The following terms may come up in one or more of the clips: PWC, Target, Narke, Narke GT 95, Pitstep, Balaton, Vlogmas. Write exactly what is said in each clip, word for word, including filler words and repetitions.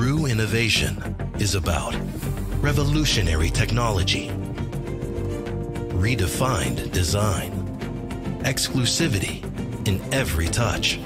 true innovation is about revolutionary technology, redefined design, exclusivity in every touch,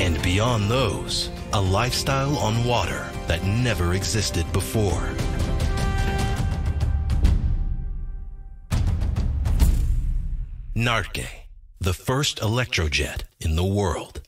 and beyond those, a lifestyle on water that never existed before. Narke, the first electrojet in the world.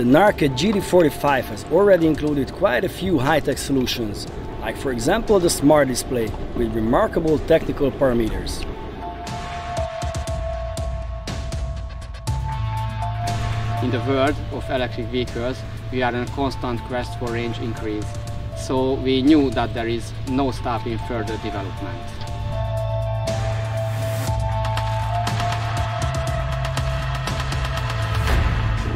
The Narke G D forty-five has already included quite a few high-tech solutions, like for example the smart display with remarkable technical parameters. In the world of electric vehicles, we are in a constant quest for range increase, so we knew that there is no stopping further development.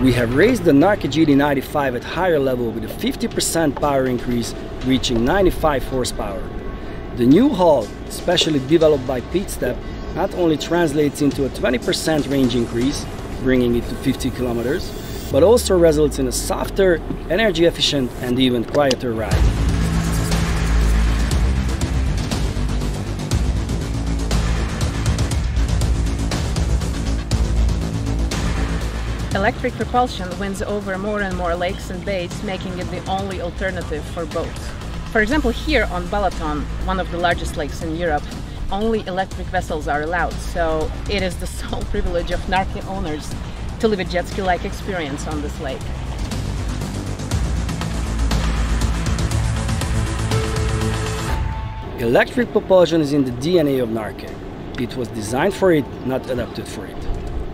We have raised the Narke G D ninety-five at higher level with a fifty percent power increase, reaching ninety-five horsepower. The new hull, specially developed by Pitstep, not only translates into a twenty percent range increase, bringing it to fifty kilometers, but also results in a softer, energy efficient and even quieter ride. Electric propulsion wins over more and more lakes and bays, making it the only alternative for boats. For example, here on Balaton, one of the largest lakes in Europe, only electric vessels are allowed, so it is the sole privilege of Narke owners to live a jet ski-like experience on this lake. Electric propulsion is in the D N A of Narke. It was designed for it, not adapted for it.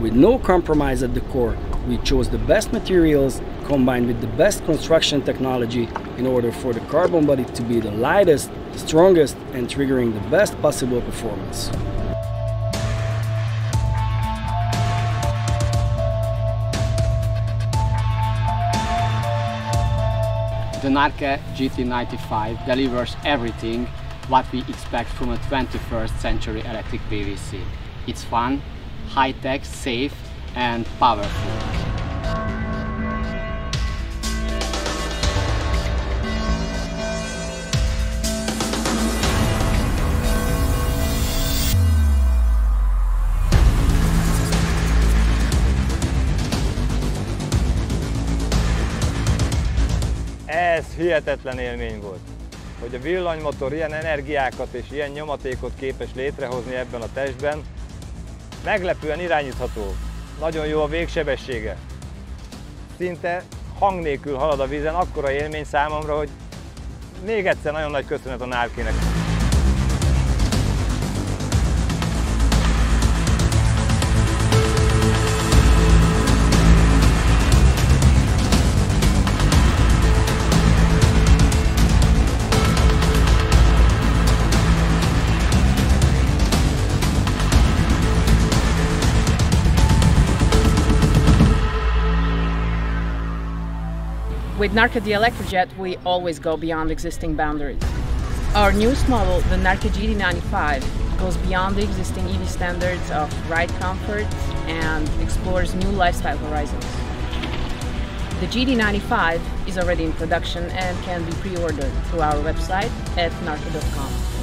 With no compromise at the core, we chose the best materials combined with the best construction technology in order for the carbon body to be the lightest, strongest, and triggering the best possible performance. The Narke G T ninety-five delivers everything what we expect from a twenty-first century electric P W C. It's fun, high-tech, safe, and powerful. Ez hihetetlen élmény volt, hogy a villanymotor ilyen energiákat és ilyen nyomatékot képes létrehozni ebben a testben. Meglepően irányítható, nagyon jó a végsebessége. Szinte hang nélkül halad a vízen, akkora élmény számomra, hogy még egyszer nagyon nagy köszönet a Narkének. With Narke the Electrojet, we always go beyond existing boundaries. Our newest model, the Narke G D ninety-five, goes beyond the existing E V standards of ride comfort and explores new lifestyle horizons. The G D ninety-five is already in production and can be pre-ordered through our website at narke dot com.